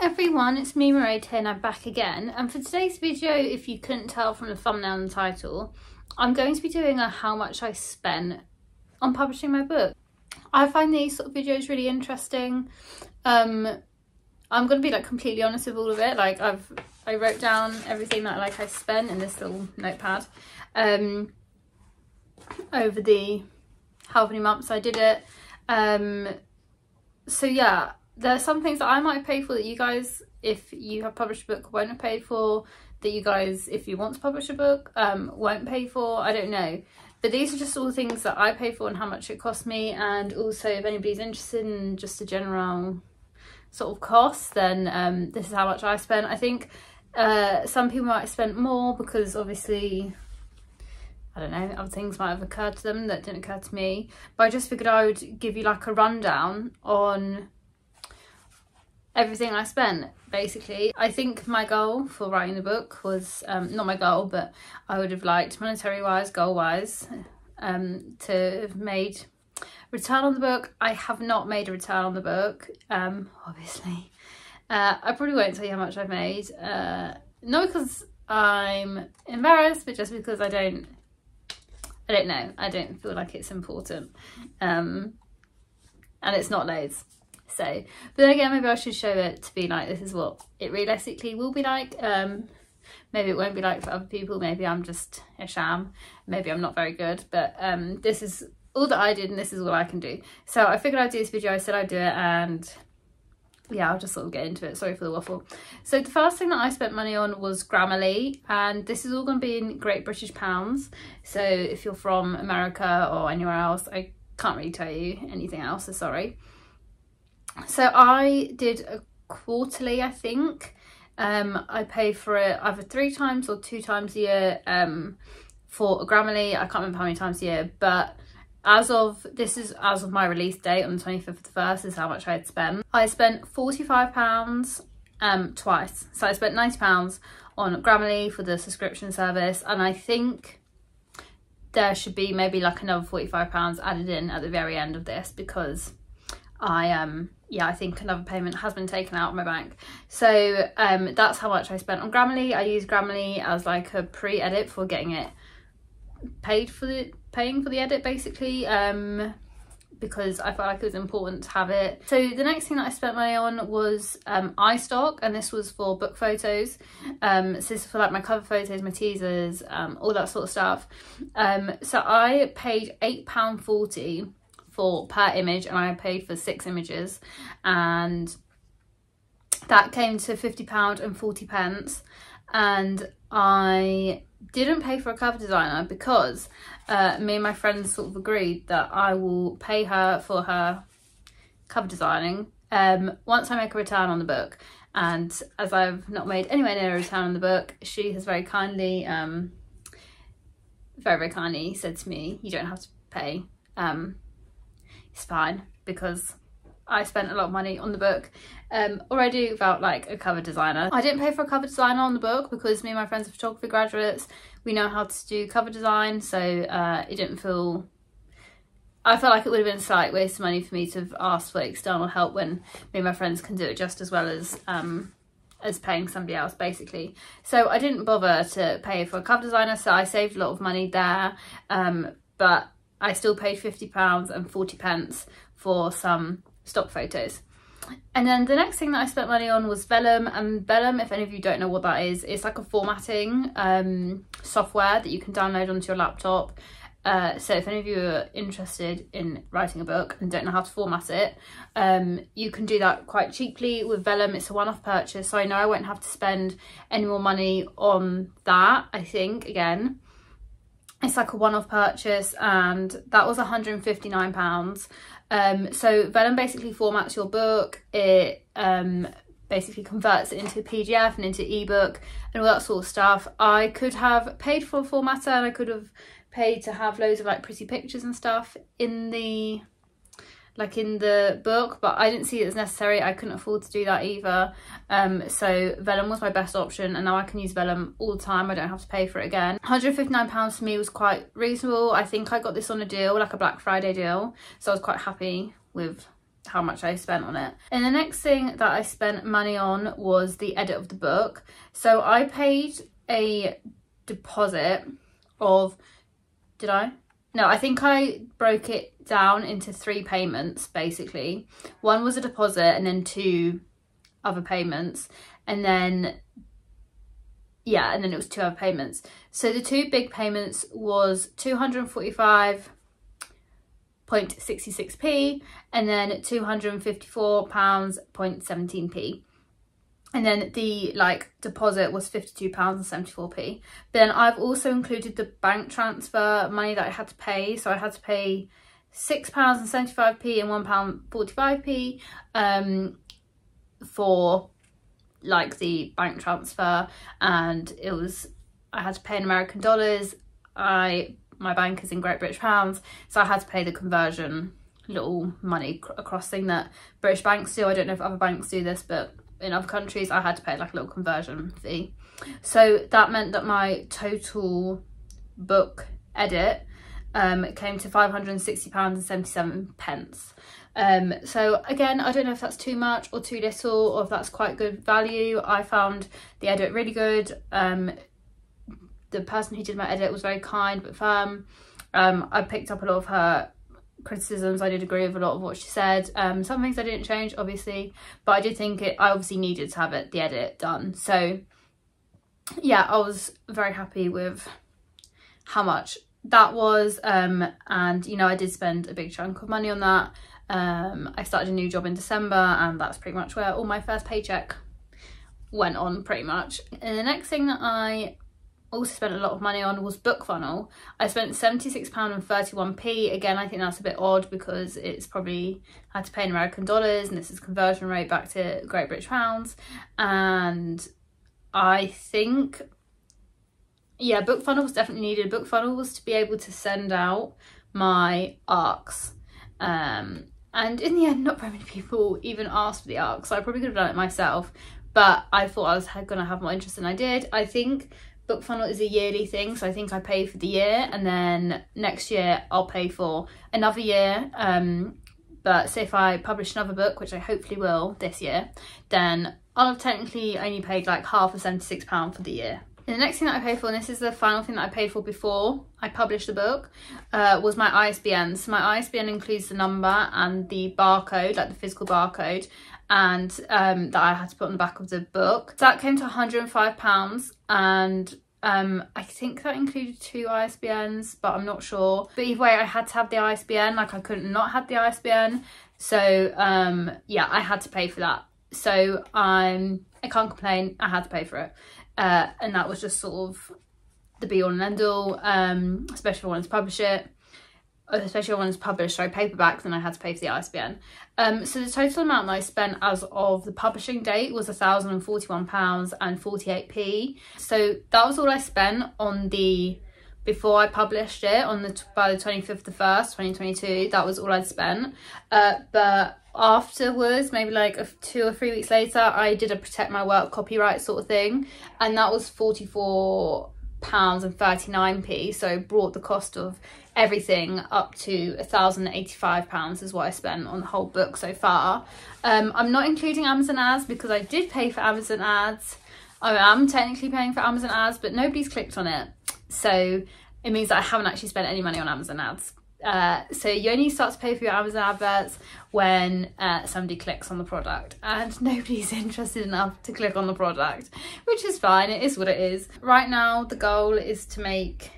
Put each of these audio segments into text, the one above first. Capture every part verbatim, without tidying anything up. Hi everyone, it's me Mairead here and I'm back again, and for today's video, if you couldn't tell from the thumbnail and the title, I'm going to be doing a how much I spent on publishing my book. I find these sort of videos really interesting. um I'm gonna be like completely honest with all of it. Like I've I wrote down everything that like I spent in this little notepad um over the how many months I did it. Um so yeah, there's some things that I might pay for that you guys, if you have published a book, won't have paid for, that you guys, if you want to publish a book, um, won't pay for, I don't know. But these are just all things that I pay for and how much it cost me. And also if anybody's interested in just the general sort of cost, then um, this is how much I spent. I think uh, some people might have spent more because obviously, I don't know, other things might have occurred to them that didn't occur to me. But I just figured I would give you like a rundown on everything I spent, basically. I think my goal for writing the book was, um, not my goal, but I would have liked, monetary-wise, goal-wise, um, to have made return on the book. I have not made a return on the book, um, obviously. Uh, I probably won't tell you how much I've made. Uh, not because I'm embarrassed, but just because I don't, I don't know. I don't feel like it's important. Um, and it's not loads. So, but then again, maybe I should show it to be like, this is what it realistically will be like. Um, maybe it won't be like for other people. Maybe I'm just a sham. Maybe I'm not very good, but um, this is all that I did and this is all I can do. So I figured I'd do this video. I said I'd do it, and yeah, I'll just sort of get into it. Sorry for the waffle. So the first thing that I spent money on was Grammarly, and this is all going to be in Great British pounds. So if you're from America or anywhere else, I can't really tell you anything else, so sorry. So I did a quarterly, I think. Um, I pay for it either three times or two times a year um, for a Grammarly. I can't remember how many times a year, but as of, this is as of my release date on the twenty-fifth of the first, is how much I had spent. I spent forty-five pounds um, twice. So I spent ninety pounds on Grammarly for the subscription service, and I think there should be maybe like another forty-five pounds added in at the very end of this, because I um yeah I think another payment has been taken out of my bank. So um that's how much I spent on Grammarly. I use Grammarly as like a pre-edit for getting it paid for the paying for the edit, basically, um because I felt like it was important to have it. So the next thing that I spent money on was um iStock, and this was for book photos. Um so this is for like my cover photos, my teasers, um all that sort of stuff. Um so I paid eight pounds forty for per image, and I paid for six images, and that came to fifty pounds and forty pence. And I didn't pay for a cover designer because uh, me and my friends sort of agreed that I will pay her for her cover designing um, once I make a return on the book. And as I've not made anywhere near a return on the book, she has very kindly, um, very, very kindly said to me, you don't have to pay. Um, It's fine, because I spent a lot of money on the book um, already without like a cover designer. I didn't pay for a cover designer on the book because me and my friends are photography graduates. We know how to do cover design, so uh, it didn't feel, I felt like it would have been a slight waste of money for me to have asked for external help when me and my friends can do it just as well as um, as paying somebody else, basically. So I didn't bother to pay for a cover designer, so I saved a lot of money there, um, but I still paid fifty pounds and forty pence for some stock photos. And then the next thing that I spent money on was Vellum. And Vellum, if any of you don't know what that is, it's like a formatting um, software that you can download onto your laptop. Uh, so if any of you are interested in writing a book and don't know how to format it, um, you can do that quite cheaply with Vellum. It's a one-off purchase, so I know I won't have to spend any more money on that, I think, again. It's like a one-off purchase, and that was one hundred and fifty-nine pounds. Um, so Vellum basically formats your book. It um, basically converts it into P D F and into ebook and all that sort of stuff. I could have paid for a formatter, and I could have paid to have loads of like pretty pictures and stuff in the like in the book, but I didn't see it as necessary. I couldn't afford to do that either. Um, so Vellum was my best option, and now I can use Vellum all the time. I don't have to pay for it again. one hundred and fifty-nine pounds for me was quite reasonable. I think I got this on a deal, like a Black Friday deal. So I was quite happy with how much I spent on it. And the next thing that I spent money on was the edit of the book. So I paid a deposit of, did I? No, I think I broke it down into three payments, basically. One was a deposit and then two other payments. And then, yeah, and then it was two other payments. So the two big payments was two hundred forty-five pounds sixty-six and then two hundred fifty-four pounds seventeen. And then the like deposit was fifty-two pounds seventy-four. But then I've also included the bank transfer money that I had to pay. So I had to pay six pounds seventy-five and one pound forty-five um, for like the bank transfer. And it was, I had to pay in American dollars. I, my bank is in Great British pounds. So I had to pay the conversion little money across thing that British banks do. I don't know if other banks do this, but in other countries I had to pay like a little conversion fee. So that meant that my total book edit um came to five hundred sixty pounds seventy-seven. Um so again, I don't know if that's too much or too little, or if that's quite good value. I found the edit really good. Um the person who did my edit was very kind but firm. um I picked up a lot of her criticisms. I did agree with a lot of what she said. Um some things I didn't change, obviously, but I did think it I obviously needed to have it the edit done. So yeah, I was very happy with how much that was. Um and you know, I did spend a big chunk of money on that. um I started a new job in December, and that's pretty much where all my first paycheck went on, pretty much. And the next thing that I also spent a lot of money on was Book Funnel. I spent seventy-six pounds thirty-one. Again, I think that's a bit odd because it's probably I had to pay in American dollars, and this is conversion rate back to Great British pounds. And I think, yeah, Book Funnel was definitely needed. Book Funnel was to be able to send out my A R Cs. Um, and in the end, not very many people even asked for the A R Cs. So I probably could have done it myself, but I thought I was going to have more interest than I did. I think Book Funnel is a yearly thing, so I think I pay for the year, and then next year I'll pay for another year. Um, but say if I publish another book, which I hopefully will this year, then I'll have technically only paid like half of seventy-six pounds for the year. And the next thing that I paid for, and this is the final thing that I paid for before I published the book, uh, was my I S B N. So my I S B N includes the number and the barcode, like the physical barcode, and um, that I had to put on the back of the book. So that came to one hundred and five pounds, and um, I think that included two I S B Ns, but I'm not sure. But either way, I had to have the I S B N, like I couldn't not have the I S B N. So um, yeah, I had to pay for that. So um, I can't complain, I had to pay for it. Uh, and that was just sort of the be all and end all, um, especially if I wanted to publish it. Especially when it's published, so I paperback, then I had to pay for the I S B N. Um, so the total amount that I spent as of the publishing date was one thousand and forty-one pounds forty-eight. So that was all I spent on the, before I published it, on the by the twenty-fifth of the first, twenty twenty-two, that was all I'd spent. Uh, but afterwards, maybe like a, two or three weeks later, I did a protect my work copyright sort of thing, and that was forty-four pounds and thirty-nine. So brought the cost of everything up to one thousand and eighty-five pounds is what I spent on the whole book so far. um I'm not including Amazon ads because I did pay for Amazon ads. I am technically paying for Amazon ads, but nobody's clicked on it, so it means that I haven't actually spent any money on Amazon ads. Uh so you only start to pay for your Amazon adverts when uh, somebody clicks on the product, and nobody's interested enough to click on the product, which is fine. It is what it is. Right now the goal is to make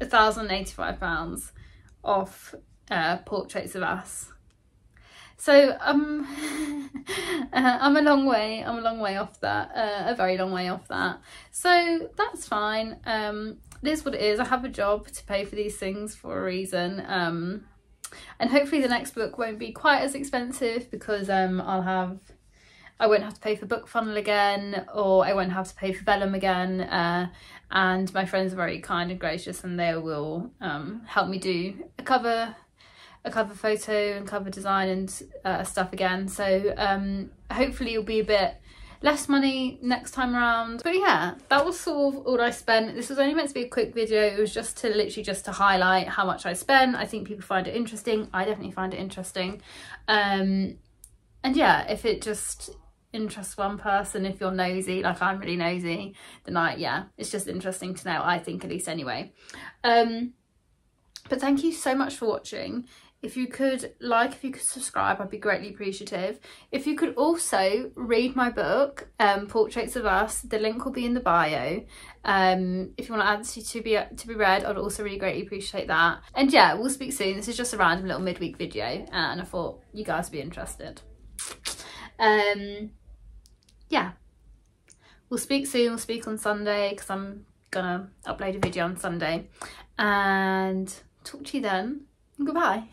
one thousand and eighty-five pounds off uh, Portraits of Us. So um, uh, I'm a long way, I'm a long way off that, uh, a very long way off that. So that's fine. Um, it is what it is. I have a job to pay for these things for a reason. Um, and hopefully the next book won't be quite as expensive because um, I'll have, I won't have to pay for Book Funnel again, or I won't have to pay for Vellum again. Uh, and my friends are very kind and gracious, and they will um, help me do a cover, a cover photo and cover design and uh, stuff again. So um, hopefully it'll be a bit less money next time around. But yeah, that was sort of all I spent. This was only meant to be a quick video. It was just to literally just to highlight how much I spent. I think people find it interesting. I definitely find it interesting. Um, And yeah, if it just interests one person, if you're nosy, like I'm really nosy, then I, yeah, it's just interesting to know, I think, at least anyway. Um, but thank you so much for watching. If you could like, if you could subscribe, I'd be greatly appreciative. If you could also read my book, um, Portraits of Us, the link will be in the bio. Um, if you want to add this to be, to be read, I'd also really greatly appreciate that. And yeah, we'll speak soon. This is just a random little midweek video and I thought you guys would be interested. Um, yeah, we'll speak soon. We'll speak on Sunday because I'm gonna upload a video on Sunday. And talk to you then. Goodbye.